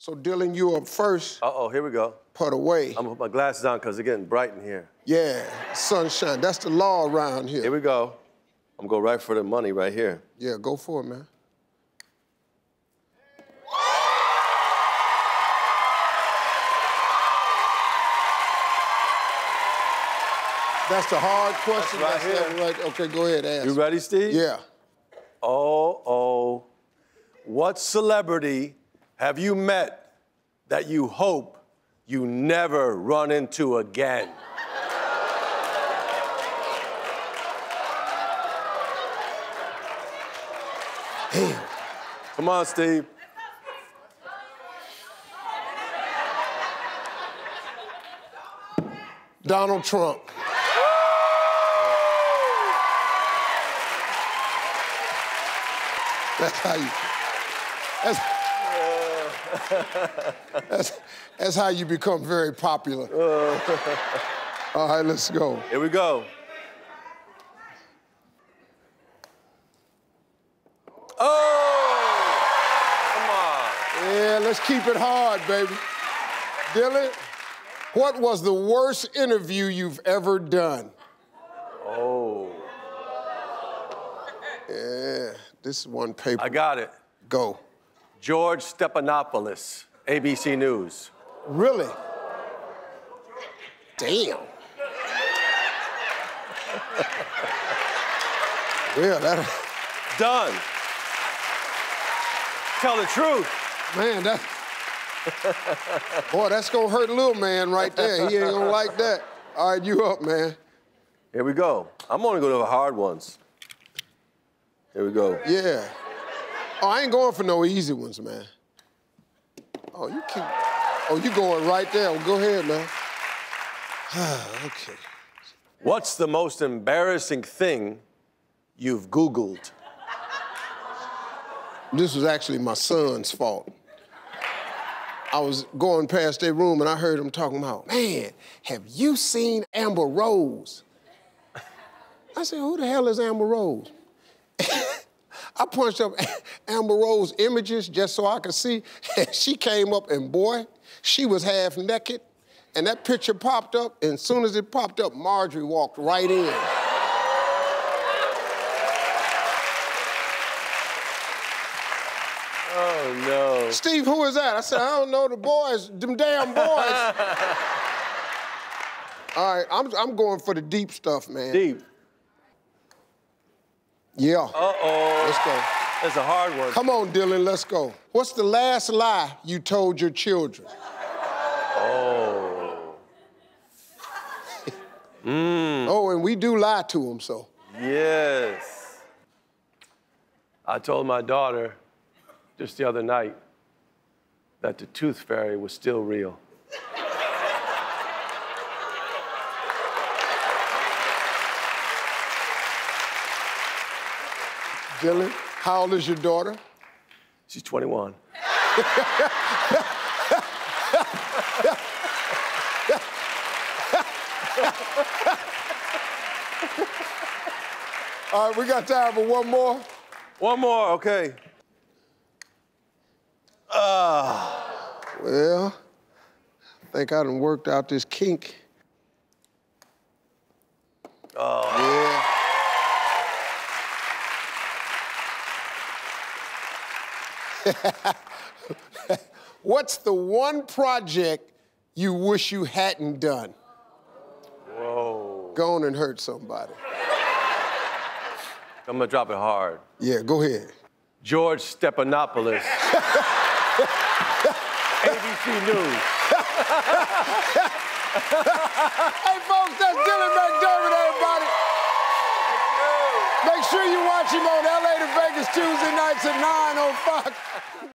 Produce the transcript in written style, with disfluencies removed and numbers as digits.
So, Dylan, you up first. Uh-oh, here we go. Put away. I'm gonna put my glasses on because it's getting bright in here. Yeah, sunshine. That's the law around here. Here we go. I'm gonna go right for the money right here. Yeah, go for it, man. That's the hard question. That's right. That's right. Okay, go ahead, ask. You ready, Steve? Yeah. What celebrity have you met that you hope you never run into again? Damn. Come on, Steve. Donald Trump. That's how you. That's how you become very popular. All right, let's go. Here we go. Oh, come on. Yeah, let's keep it hard, baby. Dylan, what was the worst interview you've ever done? Oh. Yeah. This one paper. I got it. Go. George Stephanopoulos, ABC News. Really? Damn. Yeah, that. Done. Tell the truth. Man, that. Boy, that's gonna hurt little man right there. He ain't gonna like that. All right, you up, man. Here we go. I'm only gonna go to the hard ones. Here we go. Yeah. Oh, I ain't going for no easy ones, man. Oh, you keep. Oh, you going right there. Well, go ahead, man. Okay. What's the most embarrassing thing you've Googled? This was actually my son's fault. I was going past their room and I heard him talking about, man, have you seen Amber Rose? I said, who the hell is Amber Rose? I punched up Amber Rose images just so I could see. She came up and boy, she was half naked. And that picture popped up, and as soon as it popped up, Marjorie walked right in. Oh no. Steve, who is that? I said, I don't know, the boys, them damn boys. All right, I'm going for the deep stuff, man. Deep. Yeah. Uh-oh. Let's go. That's a hard one. Come on, Dylan, let's go. What's the last lie you told your children? Oh. Oh, and we do lie to them, so. Yes. I told my daughter just the other night that the tooth fairy was still real. Dylan, how old is your daughter? She's 21. All right, we got time for one more. One more, okay. Well, I think I done worked out this kink. Oh. Yeah. What's the one project you wish you hadn't done? Whoa. Go on and hurt somebody. I'm gonna drop it hard. Yeah, go ahead. George Stephanopoulos. ABC News. Hey, folks, that's Dylan McDermott, everybody. Make sure you watch him on LA to Vegas Tuesday nights at 9 on Fox.